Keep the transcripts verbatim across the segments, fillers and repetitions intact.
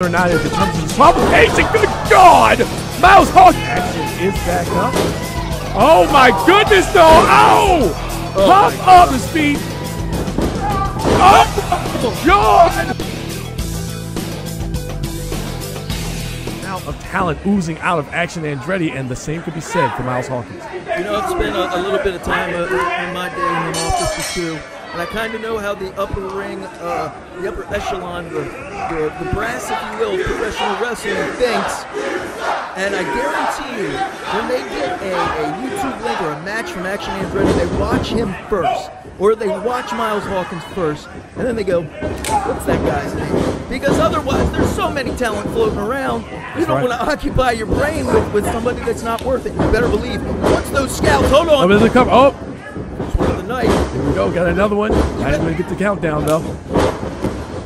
Or not, it becomes a complication. Good God! Mouse Hawk action is back up. Oh my goodness, though! Ow! Oh, pop up the speed. Oh God! Amount of talent oozing out of Action Andretti, and the same could be said for Miles Hawkins. You know, I've spent a, a little bit of time uh, in my day in the office too, and I kind of know how the upper ring, uh, the upper echelon, the The, the brass, if you will, professional wrestling thinks, and I guarantee you, when they get a, a YouTube link or a match from Action Andretti, they watch him first, or they watch Miles Hawkins first, and then they go, what's that guy's name? Because otherwise, there's so many talent floating around, you don't right. want to occupy your brain with, with somebody that's not worth it. You better believe, once those scouts, hold on. Oh, come. Oh. Swing of the night. Here we go, got another one. I didn't really get the countdown, though.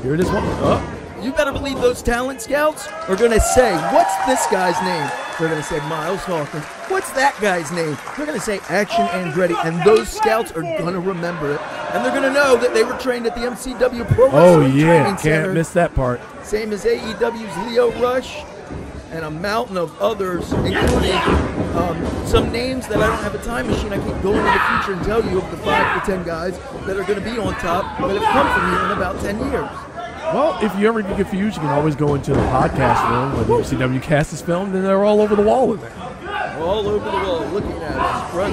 Here it is, one. Oh. You better believe those talent scouts are going to say, what's this guy's name? They're going to say Miles Hawkins. What's that guy's name? They're going to say Action Andretti. And those scouts are going to remember it. And they're going to know that they were trained at the M C W Pro Wrestling Training Center. Oh, yeah. Can't Center. miss that part. Same as A E W's Lio Rush and a mountain of others, including um, some names that I don't have a time machine. I can go into the future and tell you of the five to ten guys that are going to be on top that have come from here in about ten years. Well, if you ever get confused, you can always go into the podcast room where the M C W cast is filmed, and they're all over the wall in there. All over the wall, looking at us. Run,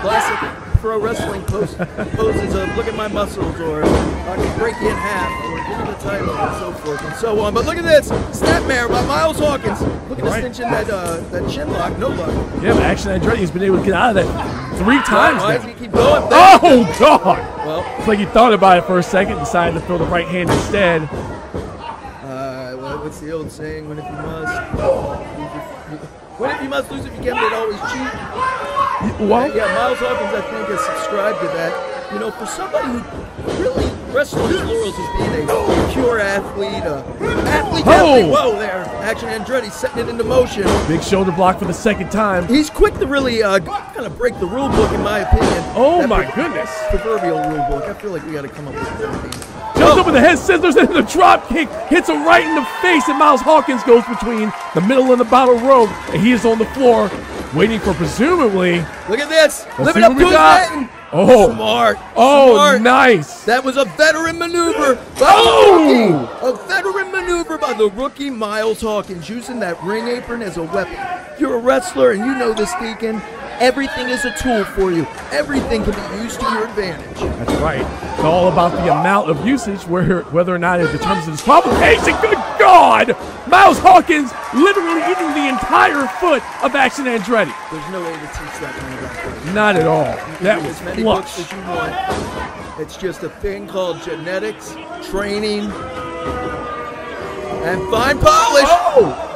classic pro wrestling pose, poses of look at my muscles, or I can break you in half, or give me the title, and so forth and so on. But look at this, Snapmare by Miles Hawkins. Look at right. this tension, that uh, that chin lock, no luck. Yeah, but Action Andretti's been able to get out of that three times well, now. Why keep going? Oh, God! Well, it's like he thought about it for a second, decided to throw the right hand instead. Uh, well, what's the old saying? What if you must? What if you must lose if you can, but always cheat? What? Yeah, yeah, Miles Hawkins, I think, has subscribed to that. You know, for somebody who really wrestled his laurels as being a pure athlete, uh, athlete, oh. athlete, whoa there. Action Andretti setting it into motion. Big shoulder block for the second time. He's quick to really uh, kind of break the rule book, in my opinion. Oh, that my goodness. Proverbial rule book. I feel like we got to come up with something. Jumps oh. up with the head scissors and the drop kick. Hits him right in the face, and Miles Hawkins goes between the middle and the bottom rope, and he is on the floor waiting for presumably. Look at this. Live it up to his Oh, smart. Oh, smart. Nice. That was a veteran maneuver. By oh, a veteran maneuver by the rookie Miles Hawkins, using that ring apron as a weapon. You're a wrestler, and you know this, Deacon. Everything is a tool for you. Everything can be used to your advantage. That's right. It's all about the amount of usage, where, whether or not it determines its complication. Good God! Miles Hawkins literally eating the entire foot of Action Andretti. There's no way to teach that kind of athletics. Not at all. That was many books as you want. It's just a thing called genetics, training, and fine polish. Oh!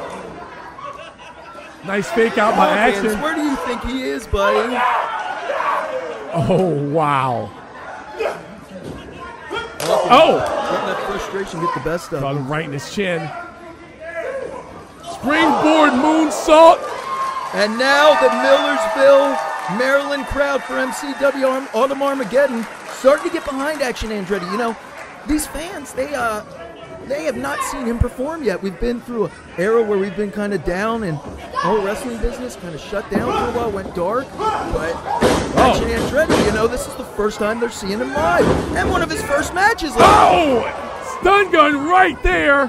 Nice fake out by Action. Where do you think he is, buddy? Oh, wow. Oh. oh. Let that frustration get the best of him. Right in his chin. Springboard moonsault. And now the Millersville, Maryland crowd for M C W Autumn Armageddon starting to get behind Action Andretti. You know, these fans, they, uh, they have not seen him perform yet. We've been through an era where we've been kind of down, and the whole wrestling business kind of shut down for a while, went dark. But Action Andretti, you know, this is the first time they're seeing him live. And one of his first matches. Like oh! Stun gun right there.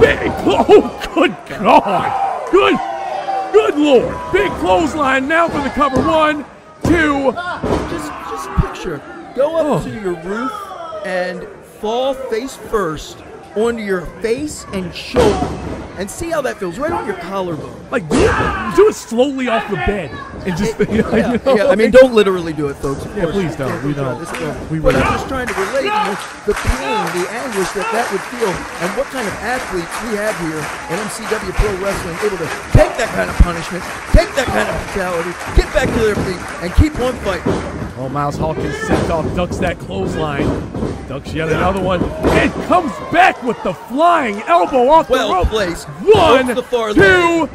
Big, oh, good God. Good, good Lord. Big clothesline now for the cover. One, two. Just, just picture, go up oh. to your roof and fall face first onto your face and shoulder, and see how that feels right on your collarbone. Like do it, do it slowly off the bed, and just it, you know, yeah, you know, yeah. I mean, don't literally do it, folks. Of yeah, course. please don't. We don't. This we but don't. I'm just trying to relate you know, the pain, the anguish that that would feel, and what kind of athletes we have here in M C W Pro Wrestling, able to take that kind of punishment, take that kind of brutality, get back to their feet, and keep on fighting. Oh, Miles Hawkins sent off, ducks that clothesline. Ducks yet another one. And comes back with the flying elbow off well the rope. Placed. One, the far two. Leg. Dude,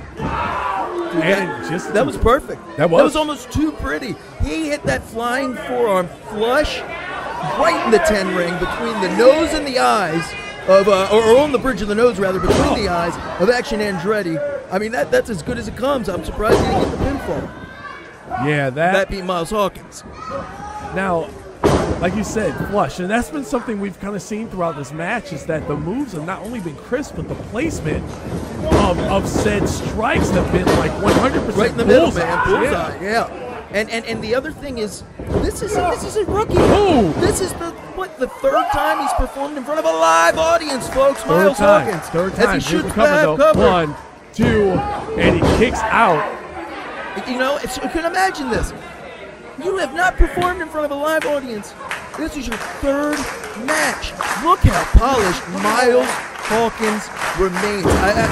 and that, just that was perfect. That was? That was almost too pretty. He hit that flying forearm flush right in the ten ring between the nose and the eyes. of, uh, or, or on the bridge of the nose, rather, between oh. the eyes of Action Andretti. I mean, that that's as good as it comes. I'm surprised he didn't get the pinfall. Yeah, that... That beat Miles Hawkins. Now, like you said, flush. And that's been something we've kind of seen throughout this match, is that the moves have not only been crisp, but the placement um, of said strikes have been like one hundred percent right in the middle, man. Bullseye, yeah. yeah. And, and and the other thing is, this is this is a rookie. Ooh. This is the what the third time he's performed in front of a live audience, folks. Third Miles time. Hawkins. Third time. As he shoots back cover. One, two, and he kicks out. You know, if you can imagine this. You have not performed in front of a live audience. This is your third match. Look how polished Miles Hawkins remains. I, I,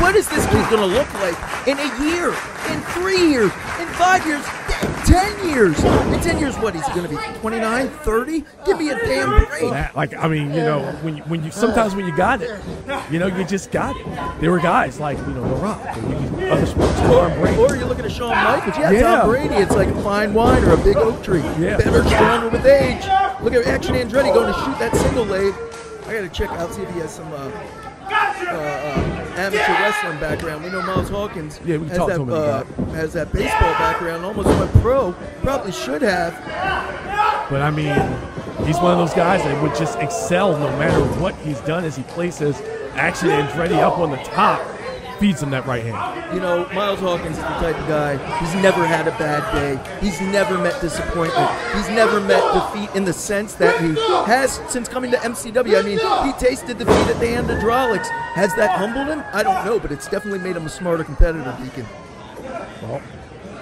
what is this kid gonna look like in a year, in three years, in five years, ten years? In ten years, what is he gonna be? twenty-nine, thirty? Give me a damn break. That, like I mean, you know, when you, when you sometimes when you got it, you know, you just got it. There were guys like you know The Rock. Other sports, Tom Brady. Or you're looking at Shawn Michaels. Yeah, yeah, Tom Brady. It's like a fine wine or a big oak tree. Yeah. Better, stronger with age. Look at Action Andretti going to shoot that single leg. I got to check out, see if he has some uh, gotcha. uh, uh, amateur yeah. wrestling background. We know Miles Hawkins yeah, we can has, talk that, to him uh, has that baseball yeah. background. Almost went pro. Probably should have. But, I mean, he's one of those guys that would just excel no matter what he's done as he places Action Andretti up on the top. Feeds him that right hand. You know, Miles Hawkins is the type of guy, he's never had a bad day. He's never met disappointment. He's never met defeat in the sense that he has since coming to M C W. I mean, he tasted defeat at the hand of Drolix. Has that humbled him? I don't know, but it's definitely made him a smarter competitor, Deacon. Well,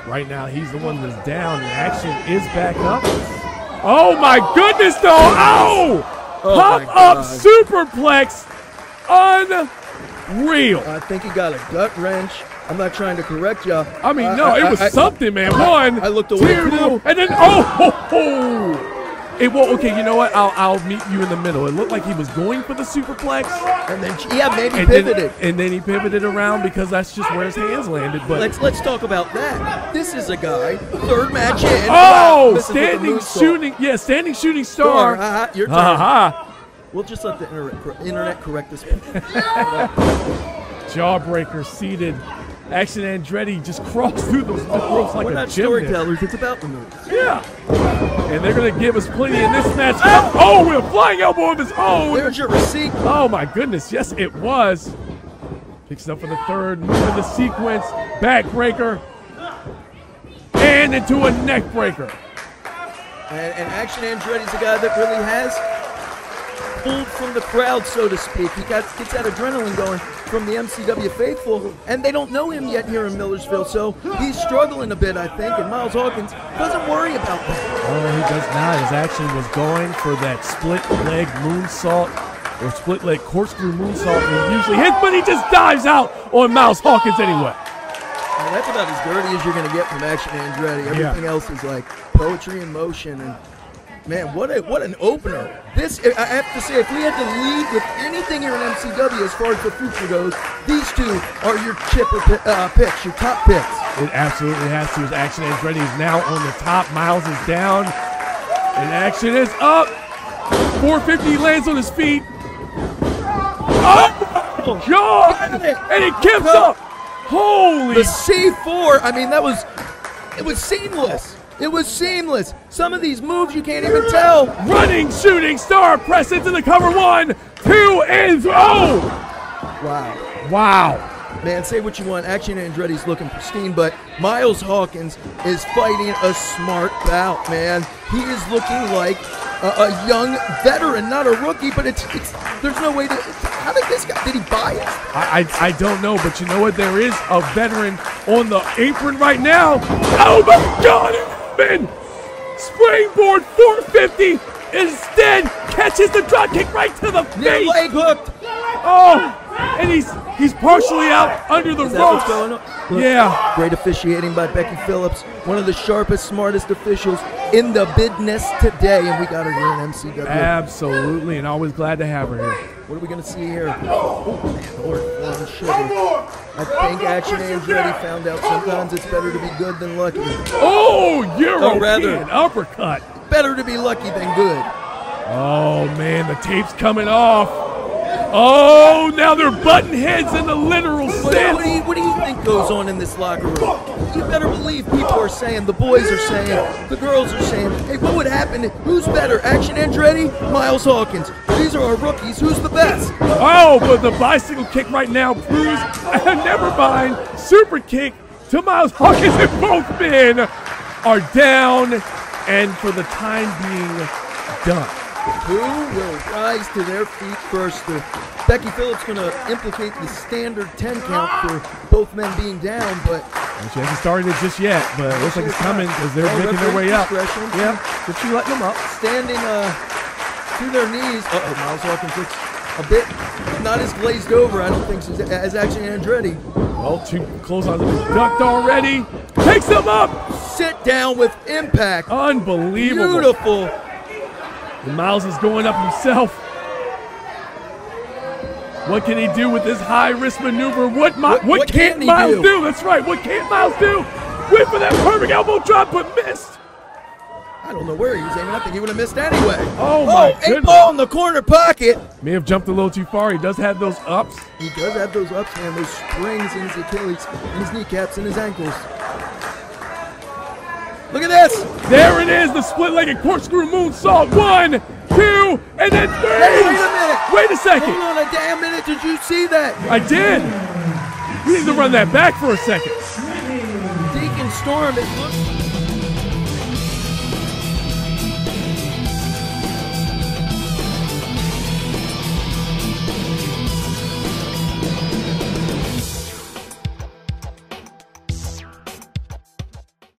right now he's the one that's down, and Action is back up. Oh my goodness, though! Oh! oh Pop up superplex! Un. Real. I think he got a gut wrench. I'm not trying to correct y'all. I mean, no, I, I, it was I, something, man. One, I looked away, two, two, and then oh, ho, ho. It won't. Okay, you know what? I'll I'll meet you in the middle. It looked like he was going for the superplex, and then yeah, maybe and pivoted, then, and then he pivoted around because that's just where his hands landed. But let's let's talk about that. This is a guy third match in. Oh, wow, standing shooting, yeah, standing shooting star. Go on, ha, ha, your turn. Ha, ha. We'll just let the internet, internet correct this. Jawbreaker seated. Action Andretti just crossed through the, the ropes like We're a not storytellers, it's about the moves. Yeah. And they're going to give us plenty in this match. Oh, oh with a flying elbow of his own. There's your receipt. Oh, my goodness. Yes, it was. Picks up for the third move of the sequence. Backbreaker. And into a neckbreaker. And, and Action Andretti's the guy that really has pulled from the crowd, so to speak. He got, gets that adrenaline going from the M C W faithful, and they don't know him yet here in Millersville, so he's struggling a bit, I think, and Miles Hawkins doesn't worry about that. Oh, he does not. His action was going for that split-leg moonsault or split-leg corkscrew moonsault and usually hits, but he just dives out on Miles Hawkins anyway. Now, that's about as dirty as you're going to get from Action Andretti. Everything yeah. else is like poetry in motion, and man, what a what an opener! This I have to say, if we had to lead with anything here in M C W as far as the future goes, these two are your chipper uh, picks, your top picks. It absolutely has to. His Action Andretti is now on the top. Miles is down, and Action is up. four fifty lands on his feet. Oh my God! And he kicks up. Holy! The C four. I mean, that was it was seamless. It was seamless. Some of these moves you can't even tell. Running, shooting, star press into the cover. One, two, and oh! Wow. Wow. Man, say what you want. Action Andretti's looking pristine, but Miles Hawkins is fighting a smart bout, man. He is looking like a, a young veteran, not a rookie, but it's, it's there's no way that, how did this guy, did he buy it? I, I, I don't know, but you know what? There is a veteran on the apron right now. Oh my God! Springboard four fifty instead catches the drop kick right to the face. Near leg hooked. Oh, and he's he's partially out under the ropes. Yeah. Great officiating by Becky Phillips, one of the sharpest, smartest officials in the business today, and we got her here in M C W. Absolutely, and always glad to have her here. What are we gonna see here? Oh man, Lord, Lord, sugar. I think Action Andretti found out sometimes it's better to be good than lucky. Oh, European uppercut. Better to be lucky than good. Oh man, the tape's coming off. Oh, now they're butting heads in the literal sense. What do you, what do you think goes on in this locker room? You better believe people are saying, the boys are saying, the girls are saying, hey, what would happen? Who's better, Action Andretti, Miles Hawkins? These are our rookies. Who's the best? Oh, but the bicycle kick right now proves, and never mind, super kick to Miles Hawkins, and both men are down, and for the time being, done. Who will rise to their feet first? Uh, Becky Phillips going to implicate the standard ten count for both men being down, but well, she hasn't started it just yet. But it looks like it's coming because they're making their way up. Yeah, but she letting them up, standing uh, to their knees. Uh oh, Miles Hawkins looks a bit not as glazed over, I don't think, as Action Andretti. Well, two close on the ducked already. Picks him up. Sit down with impact. Unbelievable. Beautiful. And Miles is going up himself. What can he do with this high-risk maneuver? What, Mi what, what, what can't can Miles do? do? That's right. What can't Miles do? Went for that perfect elbow drop, but missed. I don't know where he was aiming. I think he would have missed anyway. Oh, my oh, eight ball in the corner pocket. May have jumped a little too far. He does have those ups. He does have those ups, man. Those springs in his Achilles, in his kneecaps, and his ankles. Look at this! There it is, the split-legged corkscrew moonsault. One, two, and then three! Hey, wait a minute! Wait a second! Hold on a damn minute, did you see that? I did! We need to run that back for a second. Deacon Storm is looking.